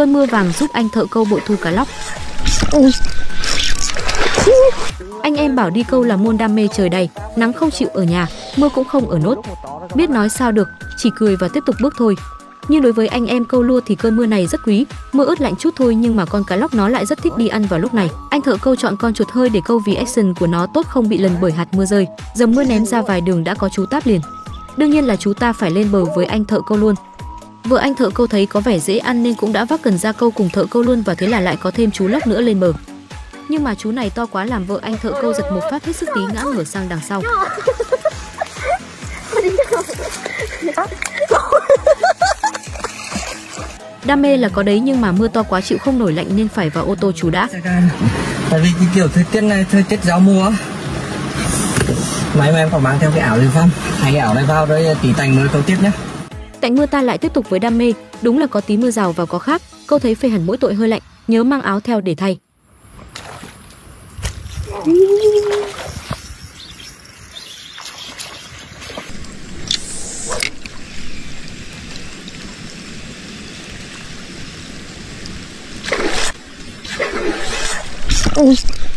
Cơn mưa vàng giúp anh thợ câu bội thu cá lóc. Anh em bảo đi câu là môn đam mê trời đầy, nắng không chịu ở nhà, mưa cũng không ở nốt. Biết nói sao được, chỉ cười và tiếp tục bước thôi. Nhưng đối với anh em câu lua thì cơn mưa này rất quý, mưa ướt lạnh chút thôi nhưng mà con cá lóc nó lại rất thích đi ăn vào lúc này. Anh thợ câu chọn con chuột hơi để câu vì action của nó tốt, không bị lần bởi hạt mưa rơi. Dầm mưa ném ra vài đường đã có chú táp liền. Đương nhiên là chú ta phải lên bờ với anh thợ câu luôn. Vợ anh thợ câu thấy có vẻ dễ ăn nên cũng đã vác cần ra câu cùng thợ câu luôn, và thế là lại có thêm chú lóc nữa lên bờ. Nhưng mà chú này to quá làm vợ anh thợ câu giật một phát hết sức tí ngã ngửa sang đằng sau. Đam mê là có đấy nhưng mà mưa to quá chịu không nổi, lạnh nên phải vào ô tô chú đã. Tại vì kiểu thời tiết này, thời tiết gió mùa, máy mà em phải mang theo cái ảo lên không? Hay cái ảo này vào đấy tí tành mới câu tiếp nhé. Tạnh mưa ta lại tiếp tục với đam mê, đúng là có tí mưa rào và có khác, câu thấy phê hẳn mỗi tội hơi lạnh, nhớ mang áo theo để thay.